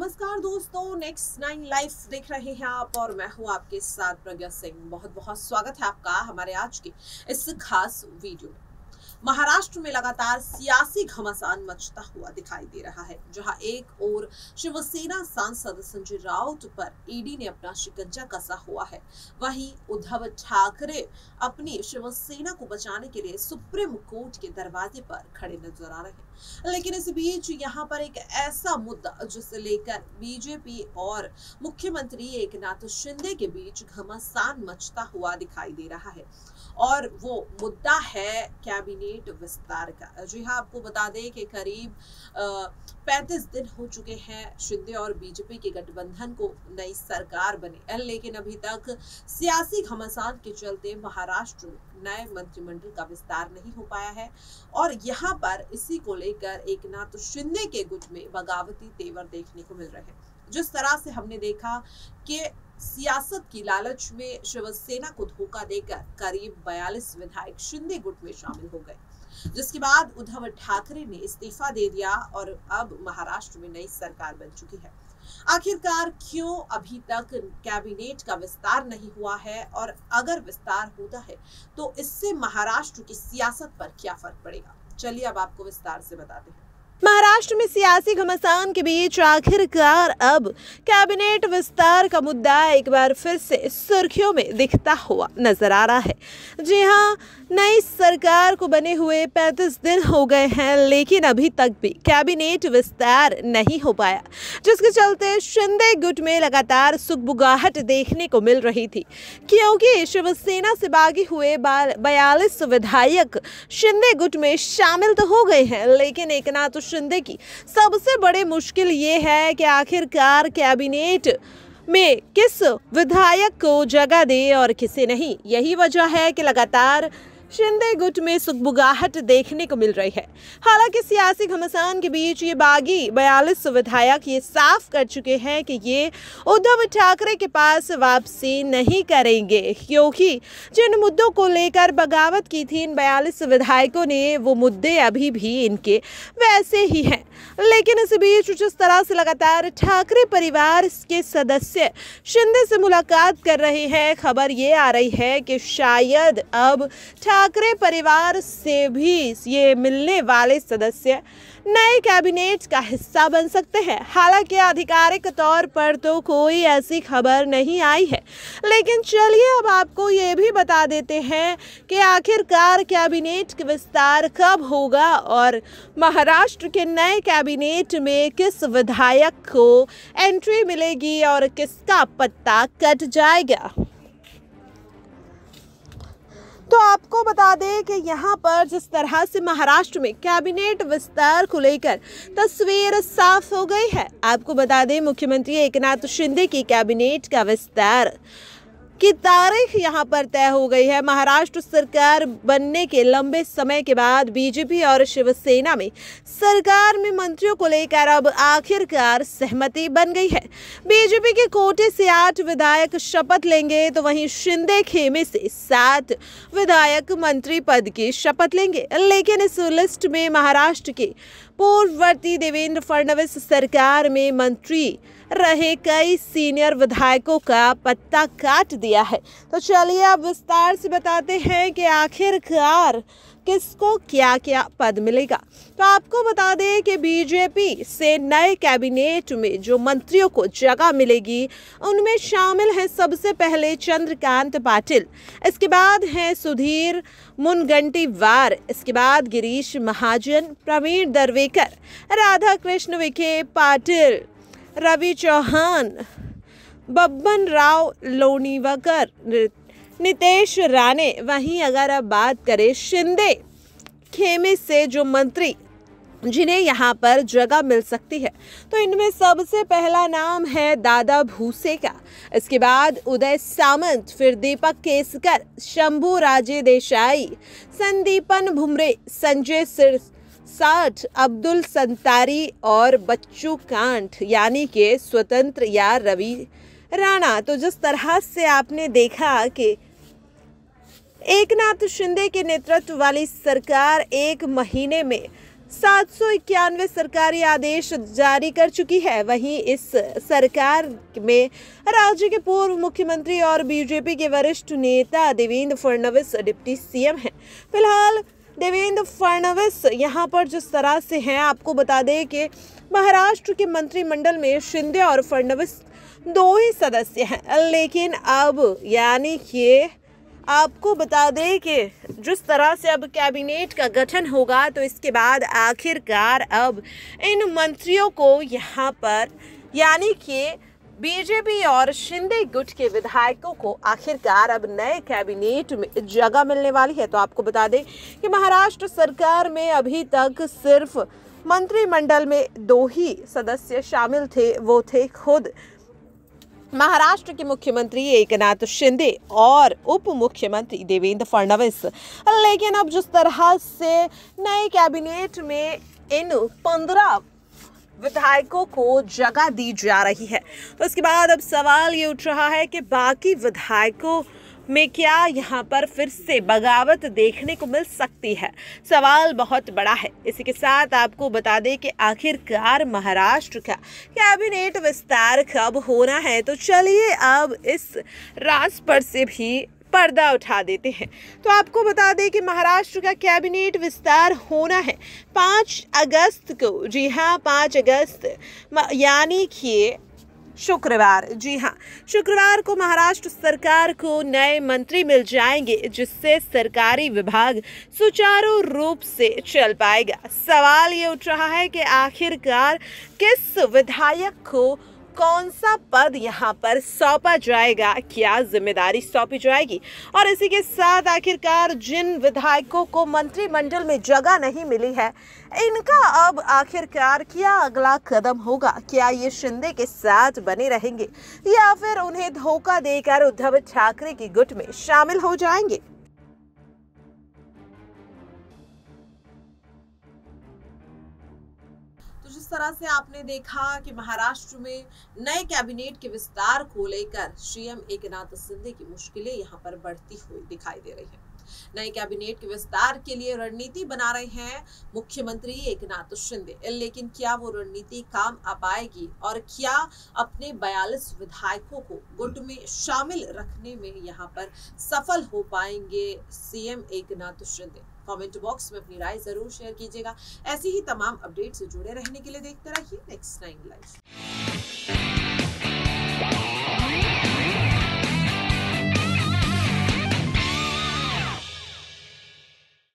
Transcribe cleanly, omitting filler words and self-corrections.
नमस्कार दोस्तों, next 9 lives देख रहे हैं आप और मैं हूं आपके साथ प्रज्ञा सिंह। बहुत बहुत स्वागत है आपका हमारे आज के इस खास वीडियो में। महाराष्ट्र में लगातार सियासी घमासान मचता हुआ दिखाई दे रहा है, जहां एक ओर शिवसेना सांसद संजय राउत पर ईडी ने अपना शिकंजा कसा हुआ है, वहीं उद्धव ठाकरे अपनी शिवसेना को बचाने के लिए सुप्रीम कोर्ट के दरवाजे पर खड़े नजर आ रहे हैं। लेकिन इस बीच यहां पर एक ऐसा मुद्दा जिसे लेकर बीजेपी और मुख्यमंत्री एकनाथ शिंदे के बीच घमासान मचता हुआ दिखाई दे रहा है और वो मुद्दा है कैबिनेट विस्तार का। जी हाँ, आपको बता दें कि करीब 35 दिन हो चुके हैं शिंदे और बीजेपी के गठबंधन को नई सरकार बने, लेकिन अभी तक सियासी घमासान के चलते महाराष्ट्र में नए मंत्रिमंडल का विस्तार नहीं हो पाया है और यहाँ पर इसी को लेकर एकनाथ शिंदे के गुट में बगावती तेवर देखने को मिल रहे हैं। जिस तरह से हमने देखा कि सियासत की लालच में शिवसेना को धोखा देकर करीब 42 विधायक शिंदे गुट में शामिल हो गए, जिसके बाद उद्धव ठाकरे ने इस्तीफा दे दिया और अब महाराष्ट्र में नई सरकार बन चुकी है। आखिरकार क्यों अभी तक कैबिनेट का विस्तार नहीं हुआ है और अगर विस्तार होता है तो इससे महाराष्ट्र की सियासत पर क्या फर्क पड़ेगा, चलिए अब आपको विस्तार से बताते हैं। महाराष्ट्र में सियासी घमासान के बीच आखिरकार अब कैबिनेट विस्तार का मुद्दा एक बार फिर से सुर्खियों में दिखता हुआ नजर आ रहा है। जी हाँ, नई सरकार को बने हुए 35 दिन हो गए हैं लेकिन अभी तक भी कैबिनेट विस्तार नहीं हो पाया, जिसके चलते शिंदे गुट में लगातार सुगबुगाहट देखने को मिल रही थी, क्योंकि शिवसेना से बागी हुए 42 विधायक शिंदे गुट में शामिल तो हो गए हैं, लेकिन एकनाथ शिंदे की सबसे बड़ी मुश्किल ये है कि आखिरकार कैबिनेट में किस विधायक को जगह दे और किसे नहीं। यही वजह है कि लगातार शिंदे गुट में सुगबुगाहट देखने को मिल रही है। हालांकि सियासी घमासान के बीच ये बागी 42 विधायक ये साफ कर चुके हैं कि ये उद्धव ठाकरे के पास वापसी नहीं करेंगे, क्योंकि जिन मुद्दों को लेकर बगावत की थी इन 42 विधायकों ने, वो मुद्दे अभी भी इनके वैसे ही हैं। लेकिन इस बीच जिस तरह से लगातार ठाकरे परिवार के सदस्य शिंदे से मुलाकात कर रहे हैं, खबर ये आ रही है कि शायद अब ठाकरे परिवार से भी ये मिलने वाले सदस्य नए कैबिनेट का हिस्सा बन सकते हैं। हालांकि आधिकारिक तौर पर तो कोई ऐसी खबर नहीं आई है, लेकिन चलिए अब आपको ये भी बता देते हैं कि आखिरकार कैबिनेट का विस्तार कब होगा और महाराष्ट्र के नए कैबिनेट में किस विधायक को एंट्री मिलेगी और किसका पत्ता कट जाएगा। तो आपको बता दें कि यहाँ पर जिस तरह से महाराष्ट्र में कैबिनेट विस्तार को लेकर तस्वीर साफ हो गई है, आपको बता दें मुख्यमंत्री एकनाथ शिंदे की कैबिनेट का विस्तार की तारीख यहाँ पर तय हो गई है। महाराष्ट्र सरकार बनने के लंबे समय के बाद बीजेपी और शिवसेना में सरकार में मंत्रियों को लेकर अब आखिरकार सहमति बन गई है। बीजेपी के कोटे से 8 विधायक शपथ लेंगे तो वहीं शिंदे खेमे से 7 विधायक मंत्री पद की शपथ लेंगे, लेकिन इस लिस्ट में महाराष्ट्र के पूर्ववर्ती देवेंद्र फडणवीस सरकार में मंत्री रहे कई सीनियर विधायकों का पत्ता काट दिया है। तो चलिए अब विस्तार से बताते हैं कि आखिरकार किसको क्या क्या पद मिलेगा। तो आपको बता दें कि बीजेपी से नए कैबिनेट में जो मंत्रियों को जगह मिलेगी उनमें शामिल हैं सबसे पहले चंद्रकांत पाटिल, इसके बाद हैं सुधीर मुनगंटीवार, इसके बाद गिरीश महाजन, प्रवीण दरेकर, राधा कृष्ण विखे पाटिल, रवि चौहान, बब्बन राव लोनिकर, नितेश राणे। वहीं अगर आप बात करें शिंदे खेमे से जो मंत्री जिन्हें यहाँ पर जगह मिल सकती है, तो इनमें सबसे पहला नाम है दादा भूसे का, इसके बाद उदय सामंत, फिर दीपक केसकर, शंभू राजे देसाई, संदीपन भुमरे, संजय सिरसाट, अब्दुल सतारी और बच्चू कांट, यानी के स्वतंत्र यार रवि राणा। तो जिस तरह से आपने देखा कि एकनाथ शिंदे के नेतृत्व वाली सरकार एक महीने में 791 सरकारी आदेश जारी कर चुकी है। वहीं इस सरकार में राज्य के पूर्व मुख्यमंत्री और बीजेपी के वरिष्ठ नेता देवेंद्र फडणवीस डिप्टी सीएम हैं। फिलहाल देवेंद्र फडणवीस यहां पर जिस तरह से हैं, आपको बता दें कि महाराष्ट्र के मंत्रिमंडल में शिंदे और फडणवीस दो ही सदस्य हैं, लेकिन अब यानी कि आपको बता दें कि जिस तरह से अब कैबिनेट का गठन होगा तो इसके बाद आखिरकार अब इन मंत्रियों को यहाँ पर यानी कि बीजेपी और शिंदे गुट के विधायकों को आखिरकार अब नए कैबिनेट में जगह मिलने वाली है। तो आपको बता दें कि महाराष्ट्र सरकार में अभी तक सिर्फ मंत्रिमंडल में दो ही सदस्य शामिल थे, वो थे खुद महाराष्ट्र के मुख्यमंत्री एकनाथ शिंदे और उप मुख्यमंत्री देवेंद्र फडणवीस। लेकिन अब जिस तरह से नए कैबिनेट में इन 15 विधायकों को जगह दी जा रही है, तो उसके बाद अब सवाल ये उठ रहा है कि बाकी विधायकों में क्या यहाँ पर फिर से बगावत देखने को मिल सकती है, सवाल बहुत बड़ा है। इसी के साथ आपको बता दें कि आखिरकार महाराष्ट्र का कैबिनेट विस्तार कब होना है। तो चलिए अब इस राज पर से भी पर्दा उठा देते हैं। तो आपको बता दें कि महाराष्ट्र का कैबिनेट विस्तार होना है 5 अगस्त को। जी हाँ, 5 अगस्त यानी कि शुक्रवार। जी हाँ, शुक्रवार को महाराष्ट्र सरकार को नए मंत्री मिल जाएंगे, जिससे सरकारी विभाग सुचारू रूप से चल पाएगा। सवाल ये उठ रहा है कि आखिरकार किस विधायक को कौन सा पद यहाँ पर सौंपा जाएगा, क्या जिम्मेदारी सौंपी जाएगी, और इसी के साथ आखिरकार जिन विधायकों को मंत्रिमंडल में जगह नहीं मिली है, इनका अब आखिरकार क्या अगला कदम होगा। क्या ये शिंदे के साथ बने रहेंगे या फिर उन्हें धोखा देकर उद्धव ठाकरे की गुट में शामिल हो जाएंगे। जिस तरह से आपने देखा कि महाराष्ट्र में नए कैबिनेट के विस्तार को लेकर सीएम एकनाथ शिंदे की मुश्किलें यहां पर बढ़ती हुई दिखाई दे रही हैं। नए कैबिनेट के विस्तार के लिए रणनीति बना रहे हैं मुख्यमंत्री एकनाथ शिंदे, लेकिन क्या वो रणनीति काम आ पाएगी और क्या अपने 42 विधायकों को गुट में शामिल रखने में यहाँ पर सफल हो पाएंगे CM Eknath Shinde. Comment box में अपनी राय जरूर शेयर कीजिएगा। ऐसी ही तमाम अपडेट से जुड़े रहने के लिए देखते रहिए नेक्स्ट 9 लाइव।